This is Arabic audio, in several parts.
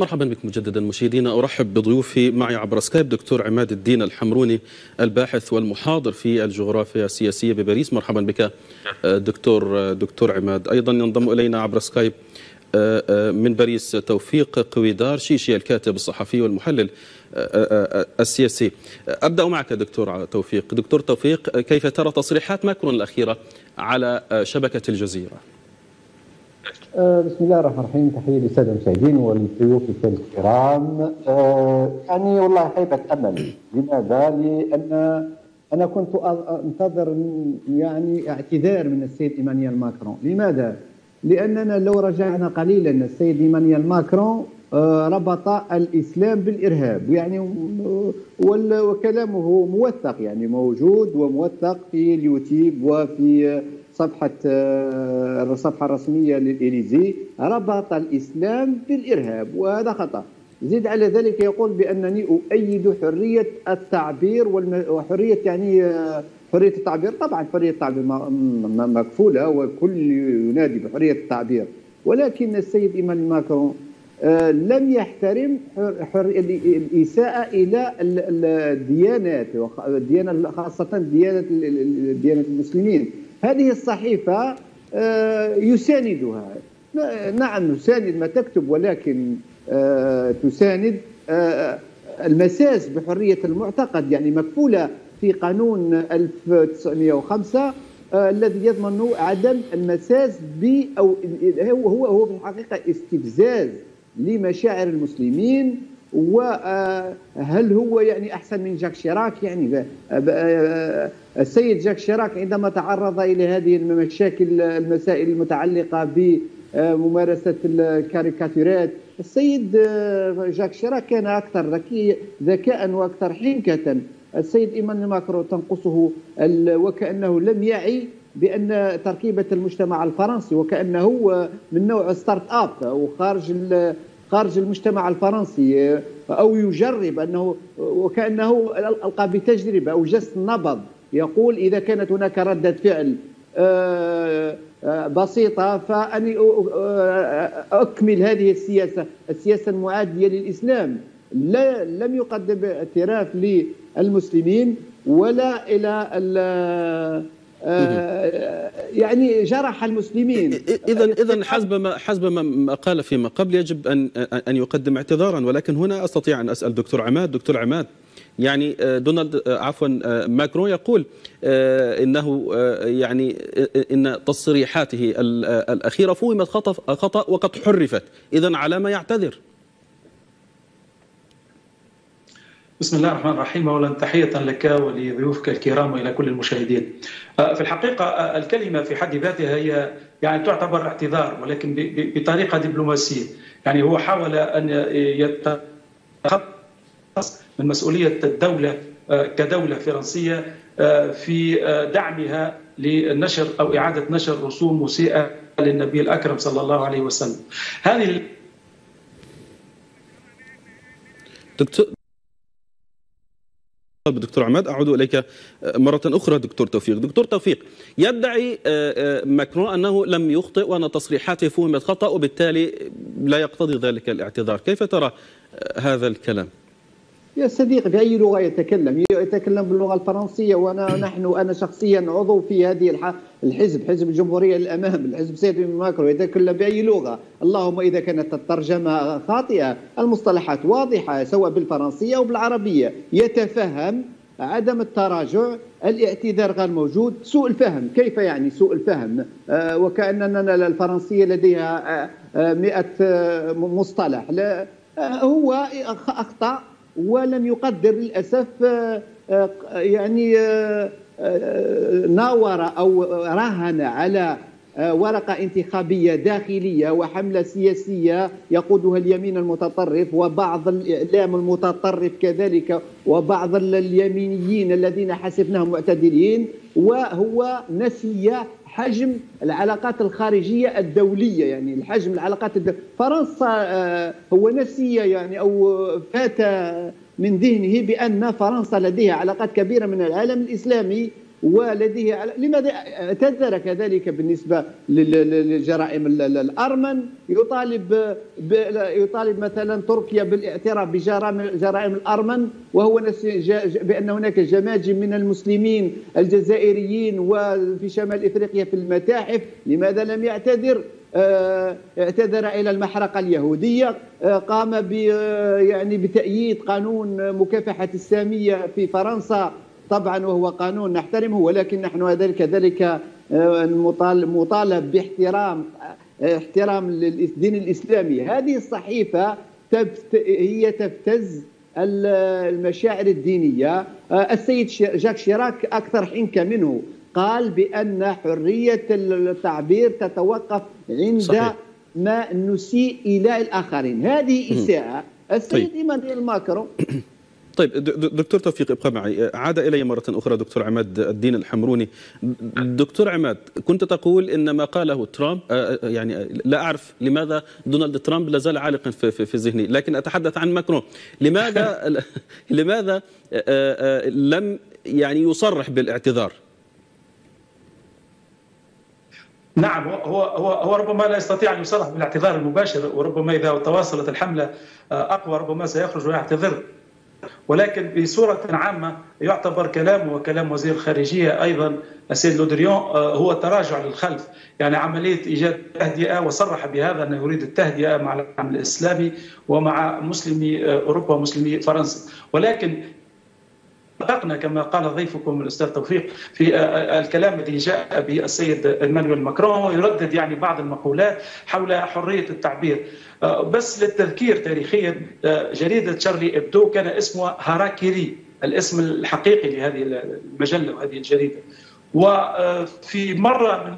مرحبا بكم مجددا مشاهدينا. أرحب بضيوفي معي عبر سكايب دكتور عماد الدين الحمروني الباحث والمحاضر في الجغرافيا السياسية بباريس. مرحبا بك دكتور عماد. أيضا ينضم إلينا عبر سكايب من باريس توفيق قويدار شيشي الكاتب الصحفي والمحلل السياسي. أبدأ معك دكتور توفيق. دكتور توفيق، كيف ترى تصريحات ماكرون الأخيرة على شبكة الجزيرة؟ بسم الله الرحمن الرحيم. تحية للسادة المشاهدين والضيوف الكرام. يعني والله خيبة أمل. لماذا؟ لأن أنا كنت أنتظر يعني اعتذار من السيد إيمانويل ماكرون. لماذا؟ لأننا لو رجعنا قليلا السيد إيمانويل ماكرون ربط الإسلام بالإرهاب، يعني وكلامه موثق، يعني موجود وموثق في اليوتيوب وفي الصفحة الرسمية للإليزي. ربط الإسلام بالإرهاب وهذا خطأ. زيد على ذلك يقول بأنني أؤيد حرية التعبير وحرية يعني حرية التعبير. طبعا حرية التعبير مكفولة وكل ينادي بحرية التعبير، ولكن السيد إيمانويل ماكرون لم يحترم الإساءة إلى الديانات، خاصة ديانة المسلمين. هذه الصحيفة يساندها، نعم نساند ما تكتب، ولكن تساند المساس بحرية المعتقد، يعني مكفولة في قانون 1905 الذي يضمن عدم المساس ب أو هو في الحقيقة استفزاز لمشاعر المسلمين. وهل هو يعني أحسن من جاك شيراك؟ يعني السيد جاك شيراك عندما تعرض إلى هذه المسائل المتعلقة بممارسة الكاريكاتيرات، السيد جاك شيراك كان أكثر ذكاء وأكثر حنكة. السيد إيمانويل ماكرون تنقصه وكأنه لم يعي بأن تركيبة المجتمع الفرنسي، وكأنه من نوع ستارت اب أو خارج المجتمع الفرنسي، أو يجرب أنه وكأنه ألقى بتجربة أو جس نبض. يقول إذا كانت هناك ردة فعل بسيطة فأني أكمل هذه السياسة المعادية للإسلام. لم يقدم اعتراف للمسلمين ولا إلى يعني جرح المسلمين. إذا حسب ما قال فيما قبل يجب أن يقدم اعتذارا. ولكن هنا أستطيع أن أسأل دكتور عماد. دكتور عماد، يعني ماكرون يقول إنه يعني إن تصريحاته الأخيرة فهمت خطأ وقد حرفت. إذا على ما يعتذر؟ بسم الله الرحمن الرحيم. أولا تحية لك ولضيوفك الكرام وإلى كل المشاهدين. في الحقيقة الكلمة في حد ذاتها هي يعني تعتبر اعتذار، ولكن بطريقة دبلوماسية. يعني هو حاول أن يتخلص من مسؤولية الدولة كدولة فرنسية في دعمها لنشر أو إعادة نشر رسوم مسيئة للنبي الأكرم صلى الله عليه وسلم. هذه دكتور عماد. أعود إليك مرة أخرى دكتور توفيق. دكتور توفيق، يدعي ماكرون أنه لم يخطئ وأن تصريحاته فهمت خطأ وبالتالي لا يقتضي ذلك الاعتذار. كيف ترى هذا الكلام؟ يا صديقي، بأي لغة يتكلم؟ يتكلم باللغة الفرنسية. أنا شخصيا عضو في هذه حزب الجمهورية للأمام، الحزب سيد ماكرون. يتكلم بأي لغة؟ اللهم إذا كانت الترجمة خاطئة، المصطلحات واضحة سواء بالفرنسية أو بالعربية. يتفهم عدم التراجع، الاعتذار غير موجود، سوء الفهم. كيف يعني سوء الفهم؟ وكأننا الفرنسية لديها 100 مصطلح. لا، هو أخطأ ولم يقدر للأسف، يعني ناور أو راهن على ورقة انتخابية داخلية وحملة سياسية يقودها اليمين المتطرف وبعض الإعلام المتطرف كذلك وبعض اليمينيين الذين حسبناهم معتدلين، وهو نسي حجم العلاقات الخارجية الدولية. يعني الحجم العلاقات فرنسا هو نسية، يعني أو فات من ذهنه بأن فرنسا لديها علاقات كبيرة من العالم الإسلامي ولديه على... لماذا اعتذر كذلك بالنسبه للجرائم الارمن؟ يطالب مثلا تركيا بالاعتراف بجرائم الارمن، وهو بان هناك جماجم من المسلمين الجزائريين وفي شمال افريقيا في المتاحف، لماذا لم يعتذر؟ اعتذر إلى المحرقة اليهودية، قام بتأييد قانون مكافحة السامية في فرنسا، طبعا وهو قانون نحترمه، ولكن نحن كذلك مطالب باحترام للدين الإسلامي. هذه الصحيفة هي تبتز المشاعر الدينية. السيد جاك شيراك أكثر حنكة منه، قال بأن حرية التعبير تتوقف عند صحيح. ما نسيء إلى الآخرين، هذه إساءة. السيد إيمانويل ماكرون. طيب دكتور توفيق ابقى معي، عاد إلي مرة أخرى دكتور عماد الدين الحمروني. دكتور عماد، كنت تقول إن ما قاله ترامب، لا أعرف لماذا دونالد ترامب لازال عالقا في ذهني، لكن أتحدث عن ماكرون. لماذا لم يصرح بالاعتذار؟ نعم، هو ربما لا يستطيع ان يصرح بالاعتذار المباشر، وربما اذا تواصلت الحمله اقوى ربما سيخرج ويعتذر، ولكن بصوره عامه يعتبر كلامه وكلام وزير الخارجيه ايضا السيد لودريون هو تراجع للخلف، عمليه ايجاد تهدئه، وصرح بهذا انه يريد التهدئه مع العالم الاسلامي ومع مسلمي اوروبا ومسلمي فرنسا. ولكن طبقنا كما قال ضيفكم الأستاذ توفيق في الكلام الذي جاء به السيد إيمانويل ماكرون، يردد بعض المقولات حول حرية التعبير. بس للتذكير تاريخيا، جريدة شارلي إبدو كان اسمها هاراكيري، الاسم الحقيقي لهذه المجلة وهذه الجريدة، وفي مرة من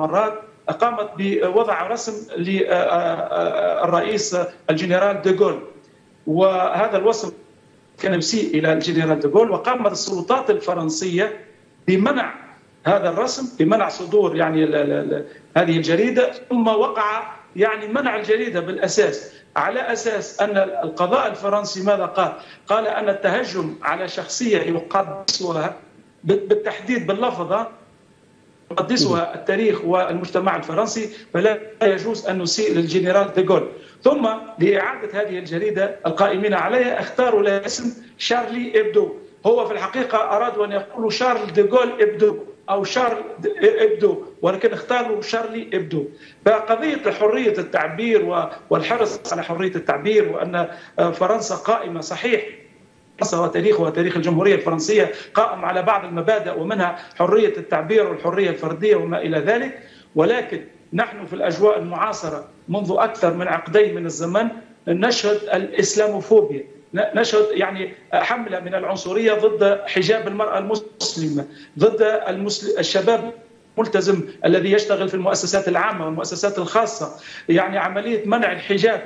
المرات قامت بوضع رسم للرئيس الجنرال ديغول، وهذا الوصف كان يسيء إلى الجنرال ديغول، وقامت السلطات الفرنسية بمنع هذا الرسم، بمنع صدور هذه الجريدة، ثم وقع منع الجريدة بالأساس، على أساس أن القضاء الفرنسي ماذا قال؟ قال أن التهجم على شخصية يقدسها، بالتحديد باللفظة يقدسها التاريخ والمجتمع الفرنسي، فلا يجوز أن نسيء للجنرال ديغول. ثم لإعادة هذه الجريدة القائمين عليها اختاروا لها اسم شارلي إبدو. هو في الحقيقة أرادوا أن يقولوا شارل ديغول إبدو أو شارل إبدو، ولكن اختاروا شارلي إبدو. فقضية حرية التعبير والحرص على حرية التعبير، وأن فرنسا قائمة صحيح، فرنسا وتاريخها تاريخ الجمهورية الفرنسية قائم على بعض المبادئ ومنها حرية التعبير والحرية الفردية وما إلى ذلك، ولكن نحن في الأجواء المعاصرة منذ أكثر من عقدين من الزمن نشهد الإسلاموفوبيا، نشهد حملة من العنصرية ضد حجاب المرأة المسلمة، ضد الشباب الملتزم الذي يشتغل في المؤسسات العامة والمؤسسات الخاصة، عملية منع الحجاب،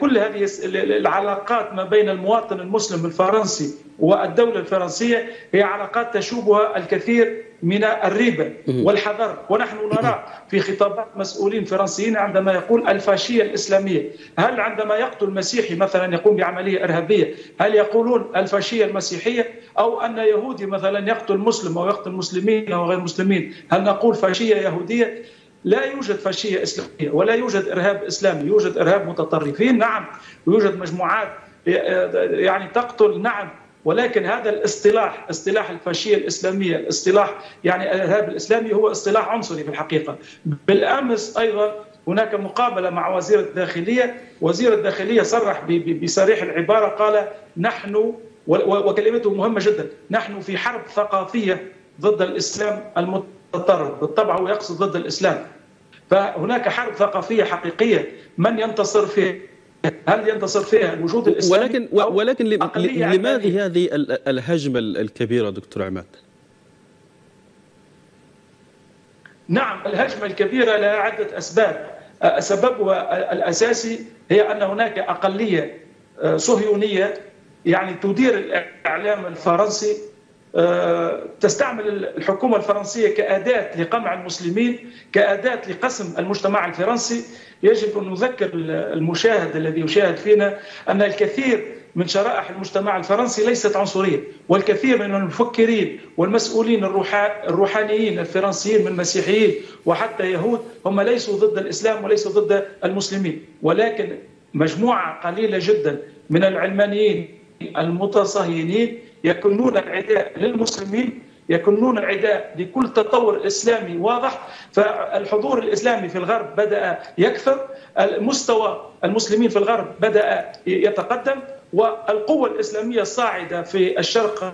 كل هذه العلاقات ما بين المواطن المسلم الفرنسي والدولة الفرنسية هي علاقات تشوبها الكثير من الريبة والحذر. ونحن نرى في خطابات مسؤولين فرنسيين عندما يقول الفاشية الإسلامية، هل عندما يقتل مسيحي مثلا يقوم بعملية إرهابية هل يقولون الفاشية المسيحية؟ أو أن يهودي مثلا يقتل مسلم أو يقتل مسلمين أو غير مسلمين هل نقول فاشية يهودية؟ لا يوجد فاشية إسلامية ولا يوجد إرهاب إسلامي، يوجد إرهاب متطرفين نعم، ويوجد مجموعات تقتل نعم، ولكن هذا الاصطلاح، اصطلاح الفاشية الإسلامية، الاصطلاح الإرهاب الإسلامي هو اصطلاح عنصري في الحقيقة. بالأمس أيضا هناك مقابلة مع وزير الداخلية، وزير الداخلية صرح بصريح العبارة، قال نحن، وكلمته مهمة جدا، نحن في حرب ثقافية ضد الإسلام المتطرف. بالطبع هو يقصد ضد الإسلام، فهناك حرب ثقافية حقيقية، من ينتصر فيها؟ هل ينتصر فيها الوجود الإسلامي؟ ولكن لماذا هذه الهجمة الكبيرة دكتور عماد؟ نعم، الهجمة الكبيرة لها عدة أسباب، سببها الأساسي هي أن هناك أقلية صهيونية تدير الإعلام الفرنسي، تستعمل الحكومة الفرنسية كأداة لقمع المسلمين، كأداة لقسم المجتمع الفرنسي. يجب أن نذكر المشاهد الذي يشاهد فينا أن الكثير من شرائح المجتمع الفرنسي ليست عنصرية، والكثير من المفكرين والمسؤولين الروحانيين الفرنسيين من مسيحيين وحتى يهود هم ليسوا ضد الإسلام وليسوا ضد المسلمين، ولكن مجموعة قليلة جدا من العلمانيين المتصهينين يكونون عداء للمسلمين، يكونون عداء لكل تطور إسلامي واضح. فالحضور الإسلامي في الغرب بدأ يكثر، مستوى المسلمين في الغرب بدأ يتقدم، والقوة الإسلامية الصاعدة في الشرق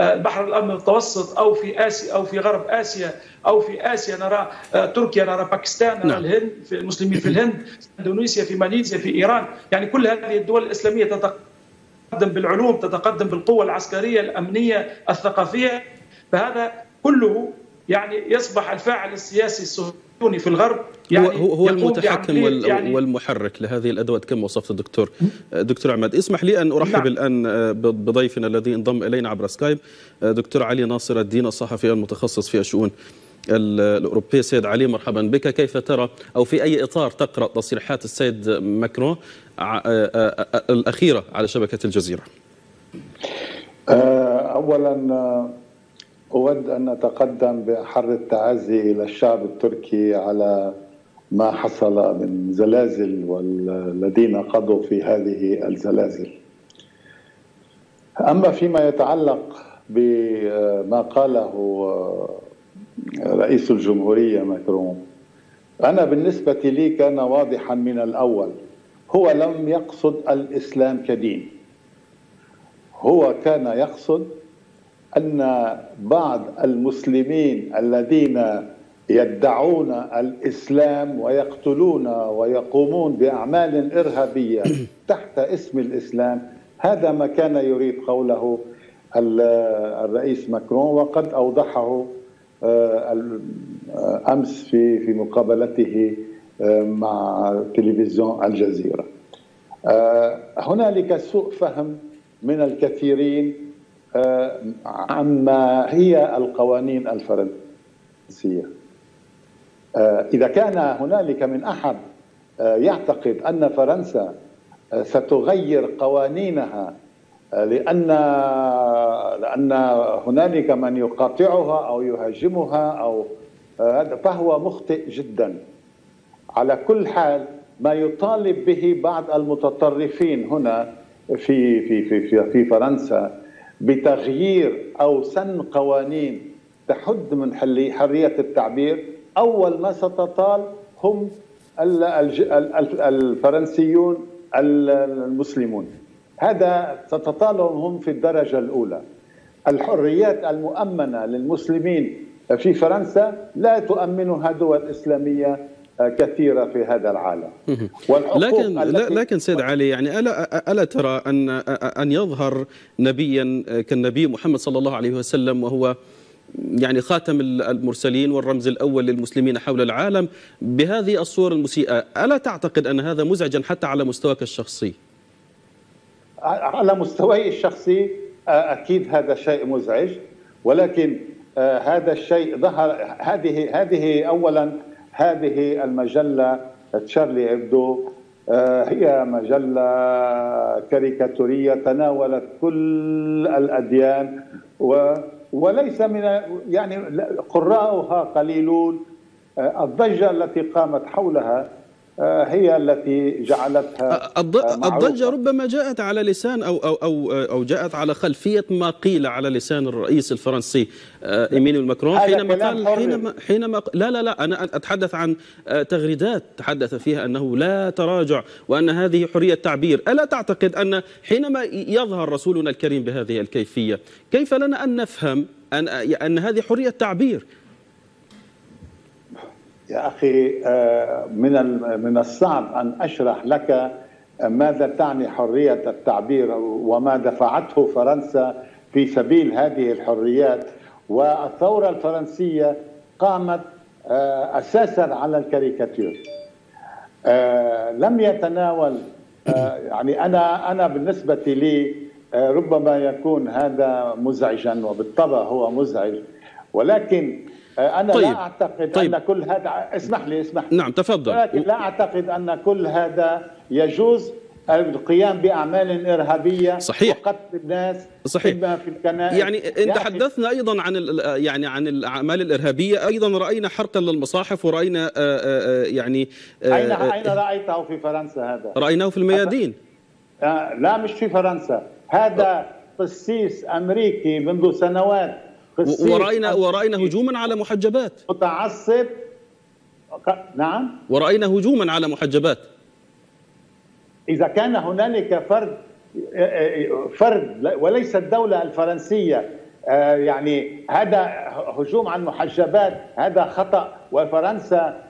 البحر الأبيض المتوسط أو في آسيا أو في غرب آسيا أو في آسيا، نرى تركيا، نرى باكستان، نرى الهند، في المسلمين في الهند، في إندونيسيا، في ماليزيا، في إيران، يعني كل هذه الدول الإسلامية تتقدم بالعلوم، تتقدم بالقوة العسكرية، الأمنية، الثقافية. فهذا كله يعني يصبح الفاعل السياسي الصهيوني في الغرب يعني هو المتحكم والمحرك لهذه الأدوات كما وصفت دكتور عماد. اسمح لي أن أرحب الآن بضيفنا الذي انضم إلينا عبر سكايب، دكتور علي ناصر الدين الصحفي المتخصص في الشؤون الأوروبية. سيد علي، مرحبا بك. كيف ترى أو في أي إطار تقرأ تصريحات السيد ماكرون الأخيرة على شبكة الجزيرة؟ أولا أود أن أتقدم بأحر التعازي إلى الشعب التركي على ما حصل من زلازل والذين قضوا في هذه الزلازل. أما فيما يتعلق بما قاله رئيس الجمهورية ماكرون، أنا بالنسبة لي كان واضحا من الأول، هو لم يقصد الإسلام كدين، هو كان يقصد أن بعض المسلمين الذين يدعون الإسلام ويقتلون ويقومون بأعمال إرهابية تحت اسم الإسلام، هذا ما كان يريد قوله الرئيس ماكرون، وقد أوضحه أمس في مقابلته مع تلفزيون الجزيرة. هنالك سوء فهم من الكثيرين عما هي القوانين الفرنسية. إذا كان هنالك من أحد يعتقد أن فرنسا ستغير قوانينها لأن هنالك من يقاطعها أو يهاجمها أو فهو مخطئ جدا. على كل حال ما يطالب به بعض المتطرفين هنا في في في في فرنسا بتغيير أو سن قوانين تحد من حرية التعبير، أول ما ستطال هم الفرنسيون المسلمون، هذا ستطالهم هم في الدرجة الأولى. الحريات المؤمنة للمسلمين في فرنسا لا تؤمنها دول إسلامية كثيرة في هذا العالم. لكن سيد علي، يعني ألا ترى أن يظهر نبيا كالنبي محمد صلى الله عليه وسلم، وهو يعني خاتم المرسلين والرمز الأول للمسلمين حول العالم، بهذه الصور المسيئة، ألا تعتقد أن هذا مزعجا حتى على مستواك الشخصي؟ على مستواي الشخصي أكيد هذا شيء مزعج، ولكن هذا الشيء ظهر. هذه أولا، هذه المجلة تشارلي إبدو هي مجلة كاريكاتورية تناولت كل الأديان، وليس من يعني قراءها قليلون. الضجة التي قامت حولها هي التي جعلتها الضجة ربما جاءت على لسان أو جاءت على خلفية ما قيل على لسان الرئيس الفرنسي إيمانويل ماكرون حينما لا أنا أتحدث عن تغريدات تحدث فيها أنه لا تراجع وأن هذه حرية تعبير. ألا تعتقد أن حينما يظهر رسولنا الكريم بهذه الكيفية، كيف لنا أن نفهم أن هذه حرية تعبير؟ يا أخي، من الصعب أن أشرح لك ماذا تعني حرية التعبير وما دفعته فرنسا في سبيل هذه الحريات. والثورة الفرنسية قامت أساسا على الكاريكاتير، لم يتناول يعني أنا بالنسبة لي ربما يكون هذا مزعجا، وبالطبع هو مزعج، ولكن أنا طيب. لا أعتقد طيب. أن كل هذا، اسمح لي. نعم تفضل. ولكن لا أعتقد أن كل هذا يجوز القيام باعمال ارهابيه صحيح وقتل الناس صحيح في الكنائس. يعني ان تحدثنا ايضا عن يعني عن الاعمال الارهابيه، ايضا راينا حرقا للمصاحف، وراينا يعني اين رايته في فرنسا؟ هذا رايناه في الميادين. لا مش في فرنسا، هذا قسيس امريكي منذ سنوات، وراينا هجوما على محجبات متعصب. نعم وراينا هجوما على محجبات. إذا كان هنالك فرد وليس الدولة الفرنسية، يعني هذا هجوم على المحجبات، هذا خطأ. وفرنسا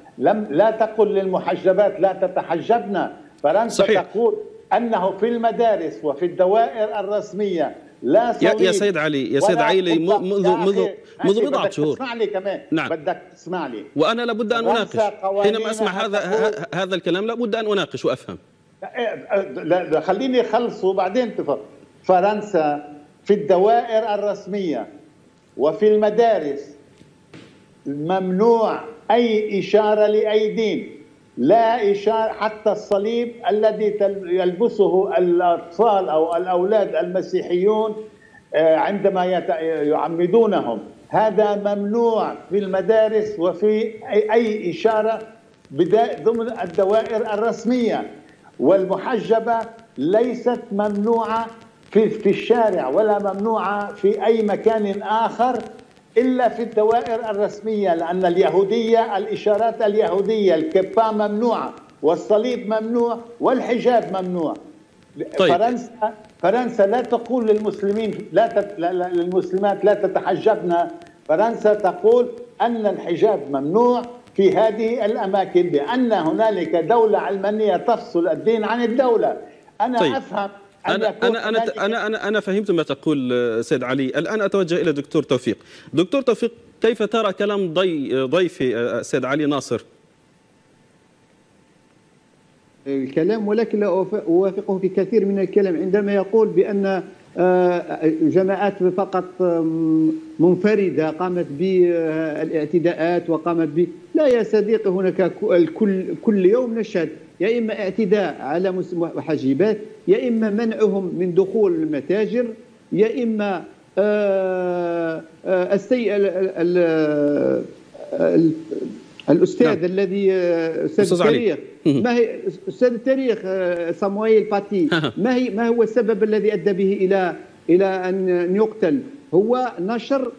لا تقل للمحجبات لا تتحجبن، فرنسا صحيح. تقول أنه في المدارس وفي الدوائر الرسمية لا صليب. يا سيد علي، يا سيد علي، منذ بضعة شهور بدك تسمع لي كمان. نعم بدك تسمع لي، وأنا لابد أن أناقش. حينما أسمع هذا الكلام لابد أن أناقش وأفهم. لا خليني اخلص وبعدين تفهم. فرنسا في الدوائر الرسمية وفي المدارس ممنوع أي إشارة لأي دين، لا إشارة حتى الصليب الذي يلبسه الأطفال أو الأولاد المسيحيون عندما يعمدونهم، هذا ممنوع في المدارس وفي أي إشارة ضمن الدوائر الرسمية. والمحجبة ليست ممنوعة في الشارع ولا ممنوعة في أي مكان آخر إلا في الدوائر الرسمية، لأن اليهودية الإشارات اليهودية الكبة ممنوعة، والصليب ممنوع، والحجاب ممنوع. طيب. فرنسا لا تقول للمسلمين للمسلمات لا تتحجبن، فرنسا تقول أن الحجاب ممنوع في هذه الأماكن، بأن هنالك دولة علمانية تفصل الدين عن الدولة. أنا طيب. أفهم أنا فهمت ما تقول سيد علي. الآن أتوجه إلى دكتور توفيق. دكتور توفيق، كيف ترى كلام ضيفي سيد علي ناصر؟ الكلام، ولكن لا أوافقه في كثير من الكلام. عندما يقول بأن جماعات فقط منفردة قامت بالاعتداءات وقامت لا يا صديقي، هناك كل يوم نشهد يا إما اعتداء على محجبات، يا إما منعهم من دخول المتاجر، يا إما الأستاذ الذي أستاذ التاريخ ما هي أستاذ التاريخ صامويل باتي ما هو السبب الذي أدى به إلى أن يقتل؟ هو نشر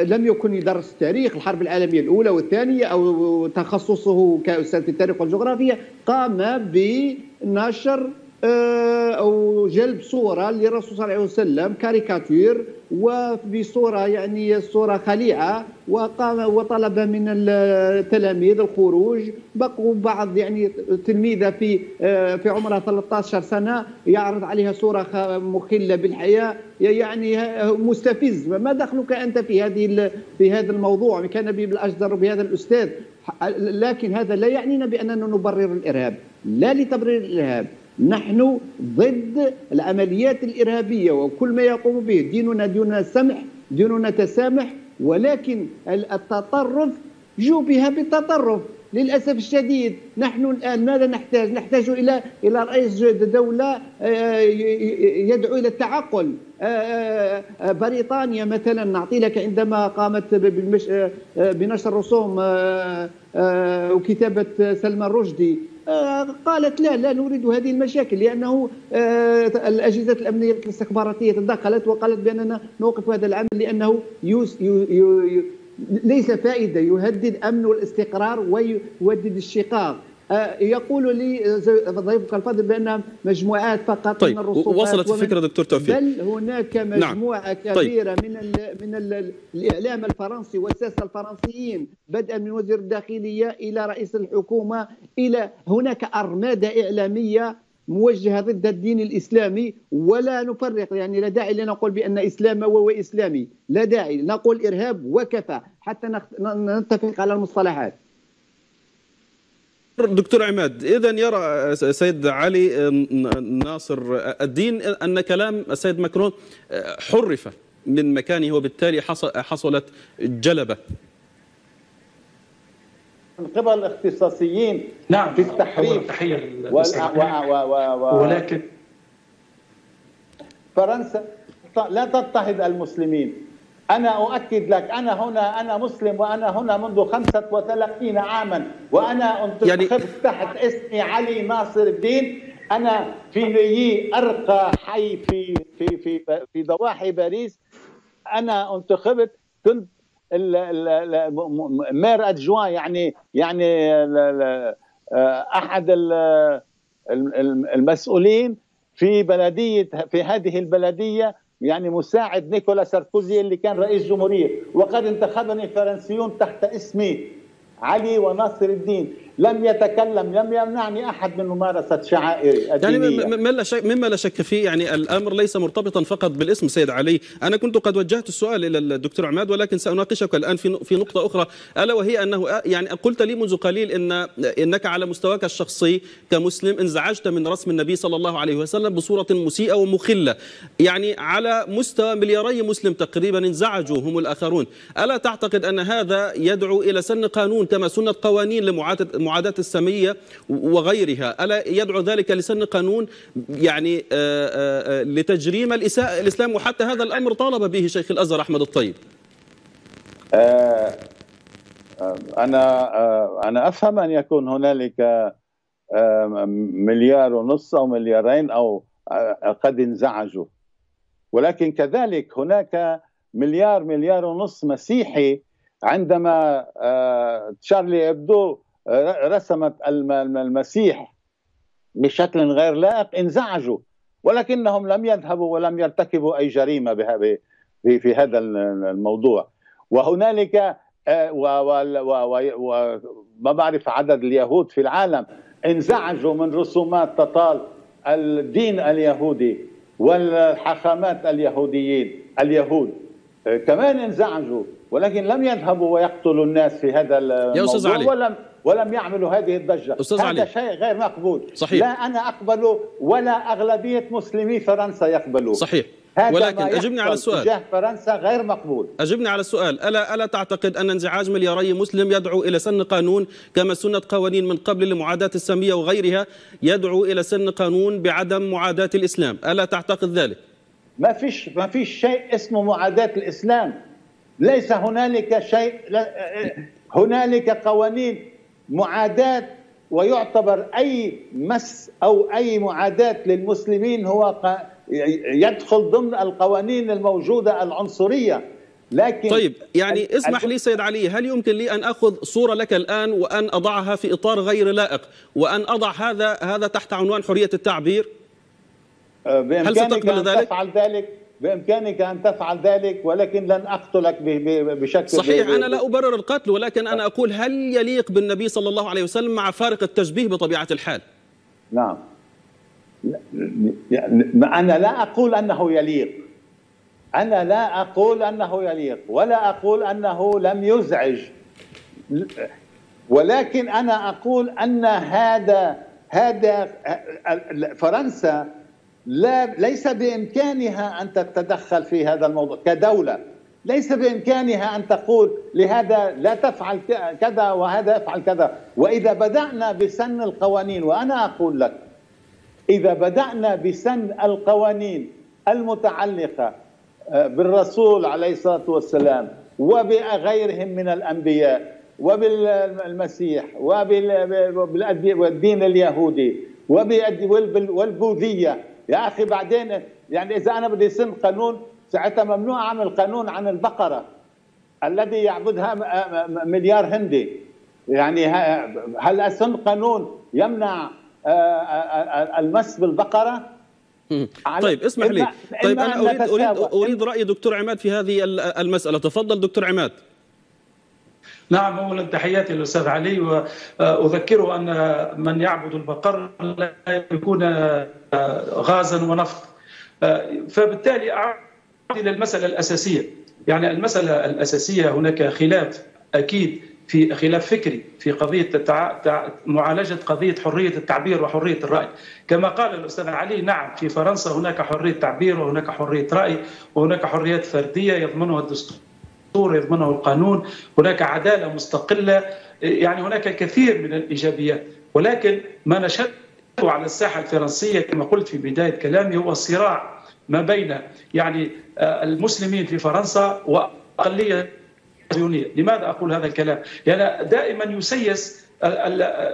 لم يكن يدرس التاريخ، الحرب العالمية الأولى والثانية، أو تخصصه كأستاذ في التاريخ والجغرافيا، قام بنشر أو جلب صورة للرسول صلى الله عليه وسلم، كاريكاتير، وبصورة يعني صورة خليعة، وقام وطلب من التلاميذ الخروج. بقوا بعض يعني تلميذة في عمرها 13 سنة يعرض عليها صورة مخلة بالحياة، يعني مستفز. ما دخلك أنت في هذا الموضوع؟ كان بالأجدر بهذا الأستاذ. لكن هذا لا يعنينا بأننا نبرر الإرهاب، لا لتبرير الإرهاب، نحن ضد العمليات الإرهابية وكل ما يقوم به. ديننا سمح، ديننا تسامح، ولكن التطرف جوبها بالتطرف للأسف الشديد. نحن الآن ماذا نحتاج؟ نحتاج إلى رئيس دولة يدعو إلى التعقل. بريطانيا مثلا نعطي لك، عندما قامت بنشر رسوم وكتابة سلمان رشدي، قالت لا نريد هذه المشاكل، لأنه الأجهزة الأمنية الاستخباراتية تدخلت وقالت بأننا نوقف هذا العمل لأنه ليس فائدة، يهدد أمن والاستقرار ويهدد الشقاق. يقول لي ضيفك الفاضل بأن مجموعات فقط. طيب. من الرسومات وصلت الفكرة دكتور توفيق. بل هناك مجموعة نعم. كبيرة طيب. من الإعلام الفرنسي والساسة الفرنسيين، بدءا من وزير الداخلية إلى رئيس الحكومة، إلى هناك أرمادة إعلامية موجهة ضد الدين الإسلامي. ولا نفرق، يعني لا داعي لنقول بأن إسلام وهو إسلامي، لا داعي، نقول إرهاب وكفى حتى نتفق على المصطلحات. دكتور عماد، إذن يرى سيد علي ناصر الدين أن كلام السيد ماكرون حرف من مكانه وبالتالي حصلت جلبة. من قبل اختصاصيين نعم في التحريف ولكن فرنسا لا تضطهد المسلمين. أنا أؤكد لك أنا مسلم وأنا هنا منذ 35 عاما وأنا انتخبت تحت اسمي علي ناصر الدين. أنا في ليي أرقى حي في في في في ضواحي باريس. أنا انتخبت كنت مير أدجوان يعني أحد المسؤولين في بلدية في هذه البلدية يعني مساعد نيكولا ساركوزي اللي كان رئيس جمهورية، وقد انتخبني الفرنسيون تحت اسمي علي وناصر الدين. لم يتكلم، لم يمنعني أحد من ممارسة شعائري الدينية. يعني مما لا شك فيه، يعني الأمر ليس مرتبطا فقط بالاسم سيد علي. أنا كنت قد وجهت السؤال إلى الدكتور عماد، ولكن سأناقشك الآن في نقطة أخرى، ألا وهي أنه يعني قلت لي منذ قليل إنك على مستواك الشخصي كمسلم انزعجت من رسم النبي صلى الله عليه وسلم بصورة مسيئة ومخلة، يعني على مستوى ملياري مسلم تقريبا انزعجوا هم الآخرون. ألا تعتقد أن هذا يدعو إلى سن قانون كما سنت قوانين لمعاداة السامية وغيرها؟ ألا يدعو ذلك لسن قانون يعني لتجريم الإسلام؟ وحتى هذا الأمر طالب به شيخ الأزهر أحمد الطيب. أنا أفهم أن يكون هنالك 1.5 مليار أو 2 مليار أو قد انزعجوا، ولكن كذلك هناك 1.5 مليار مسيحي عندما شارلي إبدو رسمت المسيح بشكل غير لائق انزعجوا، ولكنهم لم يذهبوا ولم يرتكبوا أي جريمة في هذا الموضوع. وهنالك ما بعرف عدد اليهود في العالم انزعجوا من رسومات تطال الدين اليهودي والحاخامات اليهود كمان انزعجوا، ولكن لم يذهبوا ويقتلوا الناس في هذا الموضوع ولم يعملوا هذه الضجة. هذا علي، شيء غير مقبول. صحيح. لا أنا أقبله ولا أغلبية مسلمي فرنسا يقبلوه. صحيح. ولكن أجبني على السؤال. اتجاه فرنسا غير مقبول. أجبني على السؤال، ألا تعتقد أن انزعاج ملياري مسلم يدعو إلى سن قانون كما سنت قوانين من قبل لمعاداة السامية وغيرها، يدعو إلى سن قانون بعدم معاداة الإسلام؟ ألا تعتقد ذلك؟ ما فيش شيء اسمه معاداة الإسلام. ليس هنالك شيء، هنالك قوانين معاداة، ويعتبر أي مس أو أي معاداة للمسلمين هو يدخل ضمن القوانين الموجودة العنصرية. لكن طيب، يعني اسمح لي سيد علي، هل يمكن لي أن أخذ صورة لك الآن وأن أضعها في إطار غير لائق وأن أضع هذا تحت عنوان حرية التعبير؟ هل ستقبل ذلك؟ بإمكانك أن تفعل ذلك، ولكن لن أقتلك بشكل صحيح. أنا لا أبرر القتل، ولكن أنا أقول هل يليق بالنبي صلى الله عليه وسلم مع فارق التشبيه بطبيعة الحال؟ نعم، أنا لا أقول أنه يليق، ولا أقول أنه لم يزعج، ولكن أنا أقول أن هذا فرنسا ليس بإمكانها أن تتدخل في هذا الموضوع كدولة. ليس بإمكانها أن تقول لهذا لا تفعل كذا وهذا يفعل كذا. وإذا بدأنا بسن القوانين، وأنا أقول لك إذا بدأنا بسن القوانين المتعلقة بالرسول عليه الصلاة والسلام وبغيرهم من الأنبياء وبالمسيح وبالدين اليهودي والبوذية، يا أخي بعدين يعني إذا أنا بدي سن قانون ساعتها ممنوع أعمل قانون عن البقرة الذي يعبدها 1 مليار هندي. يعني هل أسن قانون يمنع المس بالبقرة؟ طيب اسمح لي، طيب أنا أريد رأي دكتور عماد في هذه المسألة. تفضل دكتور عماد. نعم، أولا تحياتي للأستاذ علي، وأذكره أن من يعبد البقر لا يكون غازا ونفط. فبالتالي أعود إلى المسألة الأساسية. يعني المسألة الأساسية هناك خلاف، أكيد في خلاف فكري في قضية معالجة قضية حرية التعبير وحرية الرأي. كما قال الأستاذ علي، نعم في فرنسا هناك حرية تعبير وهناك حرية رأي وهناك حريات فردية يضمنها الدستور الدستور يضمنه القانون، هناك عدالة مستقلة، يعني هناك الكثير من الإيجابيات. ولكن ما نشهده على الساحة الفرنسية كما قلت في بداية كلامي هو صراع ما بين يعني المسلمين في فرنسا وأقلية صهيونية. لماذا أقول هذا الكلام؟ لأن دائما يسيس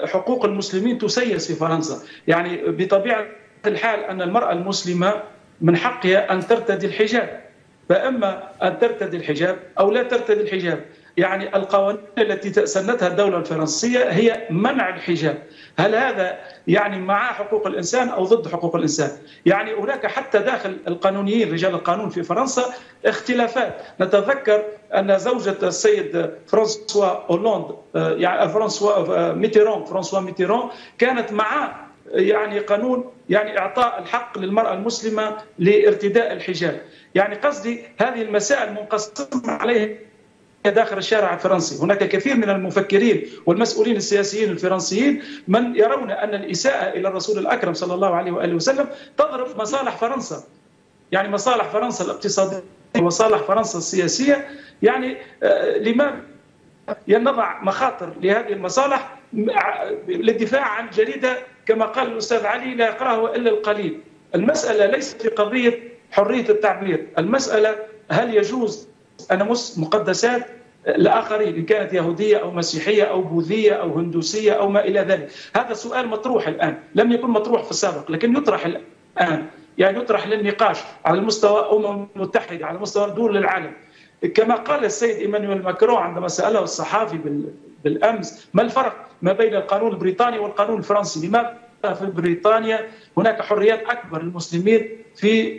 حقوق المسلمين، تسيس في فرنسا، يعني بطبيعة الحال أن المرأة المسلمة من حقها أن ترتدي الحجاب، فإما أن ترتدي الحجاب أو لا ترتدي الحجاب. يعني القوانين التي سنتها الدولة الفرنسية هي منع الحجاب. هل هذا يعني مع حقوق الإنسان أو ضد حقوق الإنسان؟ يعني هناك حتى داخل القانونيين رجال القانون في فرنسا اختلافات. نتذكر أن زوجة السيد فرانسوا ميتيران كانت مع يعني قانون يعني إعطاء الحق للمرأة المسلمة لارتداء الحجاب. يعني قصدي هذه المسائل منقسم عليها داخل الشارع الفرنسي. هناك كثير من المفكرين والمسؤولين السياسيين الفرنسيين من يرون أن الإساءة إلى الرسول الأكرم صلى الله عليه وآله وسلم تضرب مصالح فرنسا، يعني مصالح فرنسا الاقتصادية ومصالح فرنسا السياسية. يعني لماذا نضع مخاطر لهذه المصالح للدفاع عن جريدة كما قال الأستاذ علي لا يقرأه إلا القليل؟ المسألة ليست في قضية حرية التعبير، المسألة هل يجوز أن أمس مقدسات الآخرين إن كانت يهودية أو مسيحية أو بوذية أو هندوسية أو ما إلى ذلك. هذا سؤال مطروح الآن، لم يكن مطروح في السابق لكن يطرح الآن، يعني يطرح للنقاش على المستوى الأمم المتحدة، على مستوى دول العالم. كما قال السيد إيمانويل ماكرون عندما سأله الصحافي بالأمس ما الفرق ما بين القانون البريطاني والقانون الفرنسي، لماذا في بريطانيا هناك حريات أكبر للمسلمين في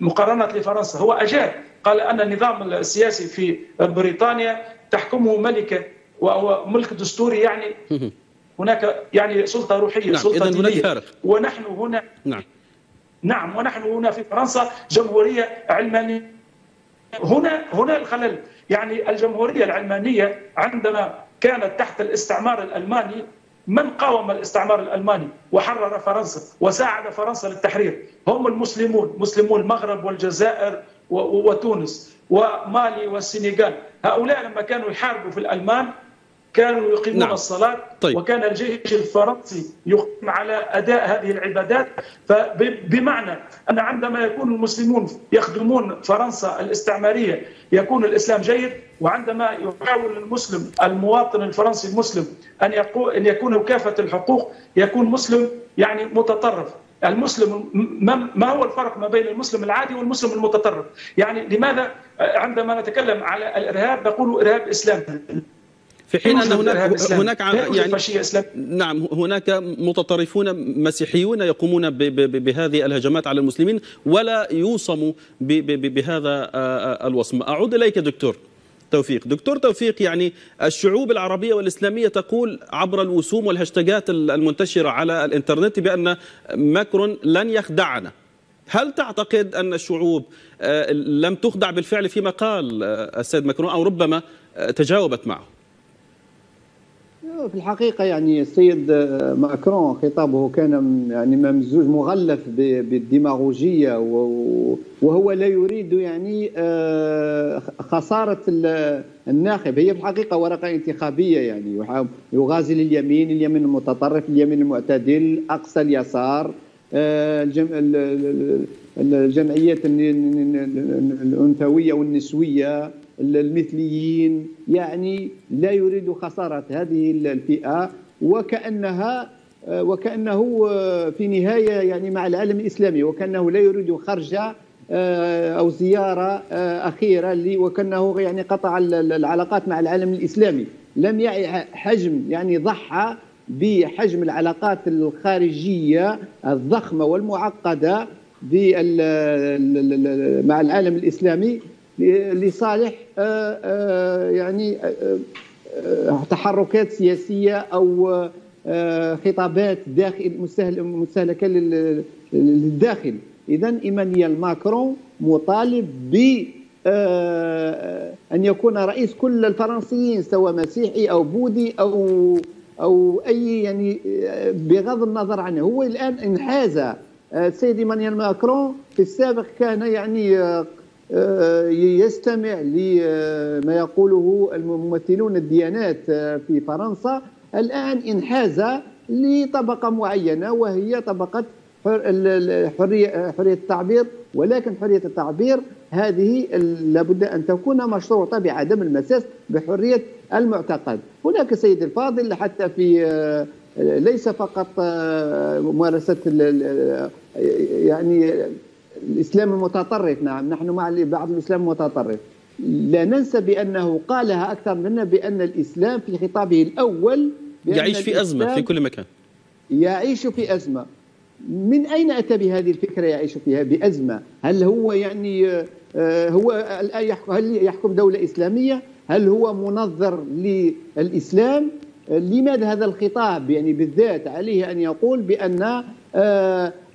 مقارنة لفرنسا، هو أجاب قال أن النظام السياسي في بريطانيا تحكمه ملكة وهو ملك دستوري، يعني هناك يعني سلطة روحية، سلطة دينية، ونحن هنا نعم ونحن هنا في فرنسا جمهورية علمانية. هنا الخلل، يعني الجمهورية العلمانية عندما كانت تحت الاستعمار الألماني من قاوم الاستعمار الألماني وحرر فرنسا وساعد فرنسا للتحرير هم المسلمون، مسلمو المغرب والجزائر وتونس ومالي والسنغال. هؤلاء لما كانوا يحاربوا في الألمان كانوا يقيمون الصلاة وكان الجيش الفرنسي يقيم على أداء هذه العبادات. فبمعنى أن عندما يكون المسلمون يخدمون فرنسا الاستعمارية يكون الإسلام جيد، وعندما يحاول المسلم المواطن الفرنسي المسلم أن يكون كافة الحقوق يكون مسلم يعني متطرف. المسلم ما هو الفرق ما بين المسلم العادي والمسلم المتطرف؟ يعني لماذا عندما نتكلم على الإرهاب نقول إرهاب إسلامي في حين أن هناك يعني نعم هناك متطرفون مسيحيون يقومون بهذه الهجمات على المسلمين ولا يوصموا بهذا الوصم. أعود إليك دكتور توفيق. دكتور توفيق، يعني الشعوب العربية والإسلامية تقول عبر الوسوم والهاشتاجات المنتشرة على الإنترنت بأن ماكرون لن يخدعنا، هل تعتقد أن الشعوب لم تخدع بالفعل فيما قال السيد ماكرون أو ربما تجاوبت معه؟ في الحقيقة يعني السيد ماكرون خطابه كان يعني ممزوج مغلف بالديماغوجية وهو لا يريد يعني خسارة الناخب. هي في الحقيقة ورقة انتخابية، يعني يغازل اليمين، اليمين المتطرف، اليمين المعتدل، أقصى اليسار، الجمعيات الأنثوية والنسوية، المثليين، يعني لا يريد خسارة هذه الفئة وكأنه في نهاية يعني مع العالم الإسلامي، وكأنه لا يريد خرجة أو زيارة أخيرة، وكأنه يعني قطع العلاقات مع العالم الإسلامي. لم يعي حجم يعني ضحى بحجم العلاقات الخارجية الضخمة والمعقدة مع العالم الإسلامي لصالح يعني تحركات سياسية أو خطابات مستهلكة للداخل. إذن إيمانويل ماكرون مطالب بأن يكون رئيس كل الفرنسيين، سواء مسيحي أو بوذي أو أي، يعني بغض النظر عنه. هو الآن انحاز. السيد إيمانويل ماكرون في السابق كان يعني يستمع لما يقوله الممثلون الديانات في فرنسا. الآن انحاز لطبقة معينة وهي طبقة حرية التعبير، ولكن حرية التعبير هذه لابد أن تكون مشروطة بعدم المساس بحرية المعتقد. هناك سيد الفاضل حتى في ليس فقط ممارسة يعني الإسلام المتطرف، نعم نحن مع بعض الإسلام المتطرف، لا ننسى بأنه قالها أكثر منا بأن الإسلام في خطابه الأول يعيش في أزمة في كل مكان، يعيش في أزمة. من أين أتى بهذه الفكرة يعيش فيها بأزمة؟ هل هو يعني هو الآن يحكم دولة إسلامية؟ هل هو منظر للإسلام؟ لماذا هذا الخطاب يعني بالذات؟ عليه أن يقول بأن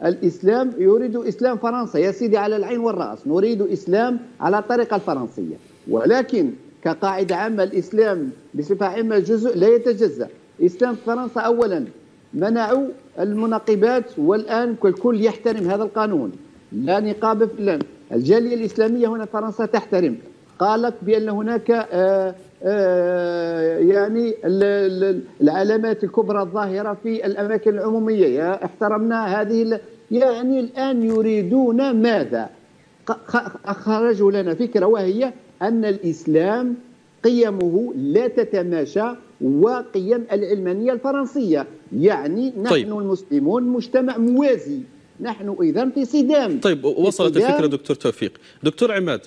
الإسلام يريد إسلام فرنسا، يا سيدي على العين والرأس، نريد إسلام على الطريقة الفرنسية، ولكن كقاعدة عامة الإسلام بصفة عامة جزء لا يتجزأ. إسلام فرنسا أولا منعوا المناقبات، والآن الكل يحترم هذا القانون، لا نقاب فلان. الجالية الإسلامية هنا فرنسا تحترم، قالت بأن هناك يعني العلامات الكبرى الظاهرة في الأماكن العمومية، يا احترمنا هذه. يعني الآن يريدون ماذا؟ أخرجوا لنا فكرة وهي أن الإسلام قيمه لا تتماشى وقيم العلمانية الفرنسية، يعني نحن طيب. المسلمون مجتمع موازي، نحن إذن في صدام. طيب وصلت الفكرة دكتور توفيق. دكتور عماد،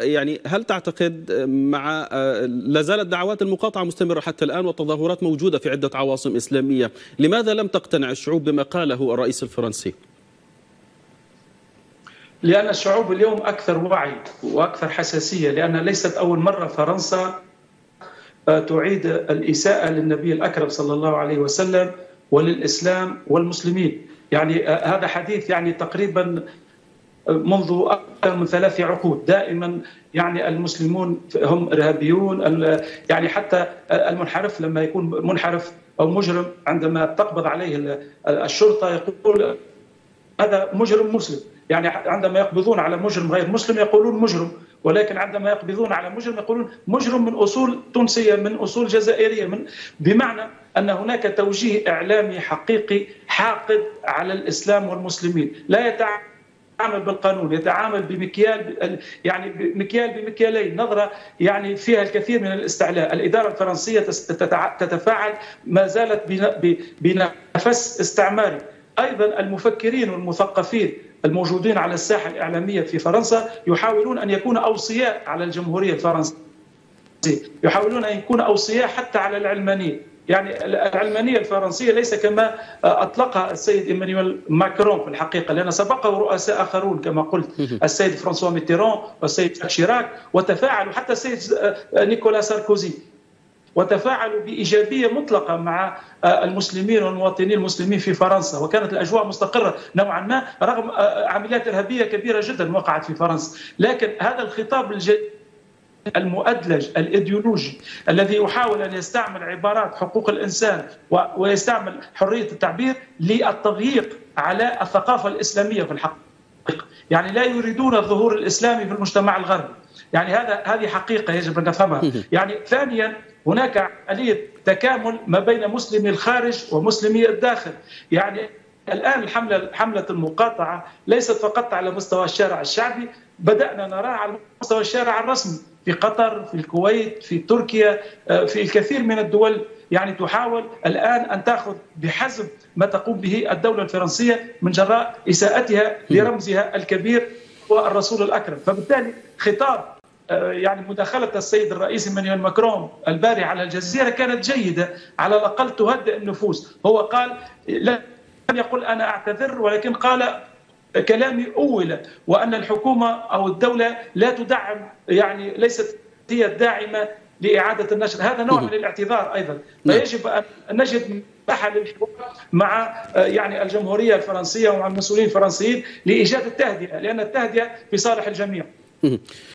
يعني هل تعتقد مع لا زالت دعوات المقاطعة مستمرة حتى الآن والتظاهرات موجودة في عدة عواصم إسلامية، لماذا لم تقتنع الشعوب بما قاله الرئيس الفرنسي؟ لأن الشعوب اليوم أكثر وعي وأكثر حساسية، لأن ليست أول مرة فرنسا تعيد الإساءة للنبي الأكرم صلى الله عليه وسلم وللإسلام والمسلمين. يعني هذا حديث يعني تقريبا منذ أكثر من 3 عقود، دائما يعني المسلمون هم إرهابيون، يعني حتى المنحرف لما يكون منحرف أو مجرم عندما تقبض عليه الشرطة يقول هذا مجرم مسلم، يعني عندما يقبضون على مجرم غير مسلم يقولون مجرم، ولكن عندما يقبضون على مجرم يقولون مجرم من أصول تونسية، من أصول جزائرية، بمعنى أن هناك توجيه إعلامي حقيقي حاقد على الإسلام والمسلمين، لا يتعامل بالقانون، يتعامل بمكيال يعني بمكيالين، نظرة يعني فيها الكثير من الاستعلاء. الإدارة الفرنسية تتفاعل ما زالت بنفس استعماري. أيضا المفكرين والمثقفين الموجودين على الساحة الإعلامية في فرنسا يحاولون أن يكون أوصياء على الجمهورية الفرنسية، يحاولون أن يكون أوصياء حتى على العلمانية. يعني العلمانية الفرنسية ليس كما أطلقها السيد إيمانويل ماكرون في الحقيقة، لأن سبقه رؤساء آخرون كما قلت السيد فرانسوا ميتيران والسيد جاك شيراك، وتفاعلوا حتى السيد نيكولا ساركوزي، وتفاعلوا بإيجابية مطلقة مع المسلمين والمواطنين المسلمين في فرنسا، وكانت الأجواء مستقرة نوعا ما رغم عمليات إرهابية كبيرة جدا وقعت في فرنسا. لكن هذا الخطاب الجديد المؤدلج الإيديولوجي الذي يحاول أن يستعمل عبارات حقوق الإنسان ويستعمل حرية التعبير للتضييق على الثقافة الإسلامية في الحقيقة، يعني لا يريدون الظهور الإسلامي في المجتمع الغربي، يعني هذه حقيقة يجب أن نفهمها. يعني ثانيا هناك عملية تكامل ما بين مسلمي الخارج ومسلمي الداخل، يعني الآن حملة المقاطعة ليست فقط على مستوى الشارع الشعبي، بدأنا نراها على مستوى الشارع الرسمي في قطر، في الكويت، في تركيا، في الكثير من الدول، يعني تحاول الآن أن تأخذ بحزم ما تقوم به الدولة الفرنسية من جراء إساءتها لرمزها الكبير والرسول الأكرم. فبالتالي خطاب يعني مداخلة السيد الرئيس إيمانويل ماكرون الباري على الجزيرة كانت جيدة، على الأقل تهدئ النفوس. هو قال لم يقل أنا أعتذر، ولكن قال كلامي أول، وأن الحكومة أو الدولة لا تدعم، يعني ليست هي الداعمة لإعادة النشر. هذا نوع من الاعتذار أيضا، فيجب أن نجد محل الحوار مع يعني الجمهورية الفرنسية ومع المسؤولين الفرنسيين لإيجاد التهدئة، لأن التهدئة في صالح الجميع.